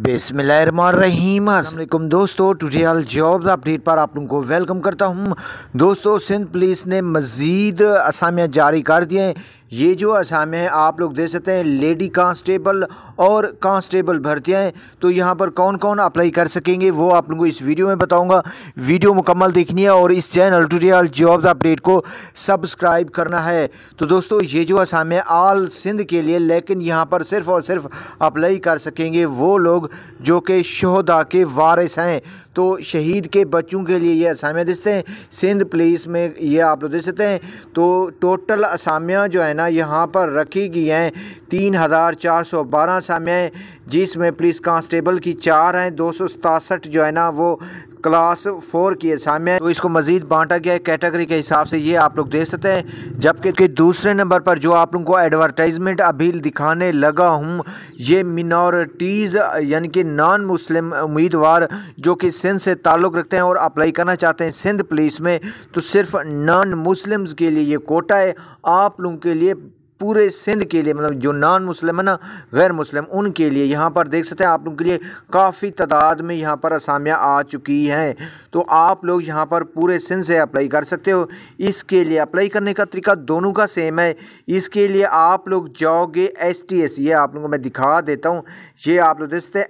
बिस्मिल्लाहिर्रहमानिर्रहीम। अस्सलाम वालेकुम दोस्तों, टुडे ऑल जॉब्स अपडेट पर आप लोगों को वेलकम करता हूं। दोस्तों, सिंध पुलिस ने मज़ीद असामियाँ जारी कर दिए हैं। ये जो असामियाँ हैं आप लोग देख सकते हैं, लेडी कांस्टेबल और कांस्टेबल भर्तियाँ हैं। तो यहाँ पर कौन कौन अप्लाई कर सकेंगे वो आप लोगों को इस वीडियो में बताऊँगा। वीडियो मुकम्मल देखनी है और इस channel today all jobs update को सब्सक्राइब करना है। तो दोस्तों, ये जो असामियाँ आल सिंध के लिए, लेकिन यहाँ पर सिर्फ़ और सिर्फ अप्लाई कर सकेंगे वो लोग जो कि शोहदा के वारिस हैं। तो शहीद के बच्चों के लिए ये असामियाँ दिखते हैं सिंध पुलिस में, ये आप लोग देख सकते हैं। तो टोटल असामियाँ जो है ना यहाँ पर रखी गई हैं 3412 असामियाँ हैं, जिसमें पुलिस कांस्टेबल की 4 हैं, 267 जो है ना वो क्लास 4 की असामियाँ। तो इसको मज़ीद बांटा गया है कैटेगरी के हिसाब से, ये आप लोग देख सकते हैं। जबकि दूसरे नंबर पर जो आप लोगों को एडवर्टाइजमेंट अभी दिखाने लगा हूँ, ये मिनॉरिटीज़ यानी कि नॉन मुस्लिम उम्मीदवार जो कि सिंध से ताल्लुक़ रखते हैं और अप्लाई करना चाहते हैं सिंध पुलिस में, तो सिर्फ नॉन मुस्लिम्स के लिए ये कोटा है। आप लोगों के लिए पूरे सिंध के लिए, मतलब जो नॉन मुस्लिम है ना, गैर मुस्लिम, उनके लिए यहाँ पर देख सकते हैं आप लोगों के लिए काफ़ी तादाद में यहाँ पर असामियाँ आ चुकी हैं। तो आप लोग यहाँ पर पूरे सिंध से अप्लाई कर सकते हो। इसके लिए अप्लाई करने का तरीका दोनों का सेम है। इसके लिए आप लोग जाओगे STS, ये आप लोगों को मैं दिखा देता हूँ। ये आप लोग देख सकते हैं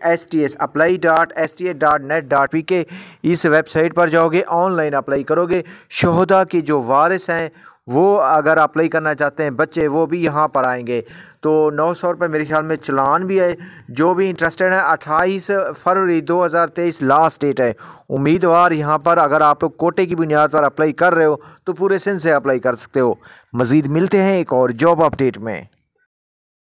apply.sta.net.pk, इस वेबसाइट पर जाओगे, ऑनलाइन अप्लाई करोगे। शोहदा के जो वारिस हैं वो अगर अप्लाई करना चाहते हैं बच्चे, वो भी यहाँ पर आएंगे। तो 900 रुपये मेरे ख्याल में चलान भी है। जो भी इंटरेस्टेड है 28 फरवरी 2023 लास्ट डेट है। उम्मीदवार यहाँ पर अगर आप लोग कोटे की बुनियाद पर अप्लाई कर रहे हो तो पूरे सिंध से अप्लाई कर सकते हो। मज़ीद मिलते हैं एक और जॉब अपडेट में।